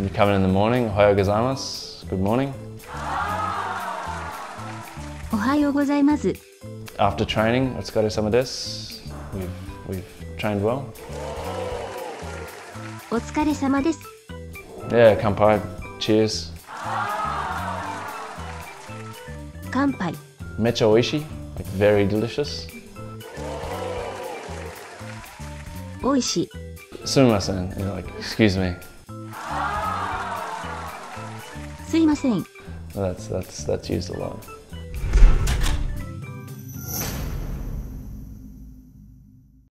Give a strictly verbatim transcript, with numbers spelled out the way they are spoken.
When you come in in the morning, Ohayo gozaimasu. Good morning. Ohayo gozaimasu. After training, otsukare sama desu. We've we've trained well. Otsukare sama desu. Yeah, kanpai. Cheers. Kanpai. Mecha oishii, like very delicious. Oishii. Sumimasen, you know, like excuse me. Sumimasen. That's that's that's used a lot.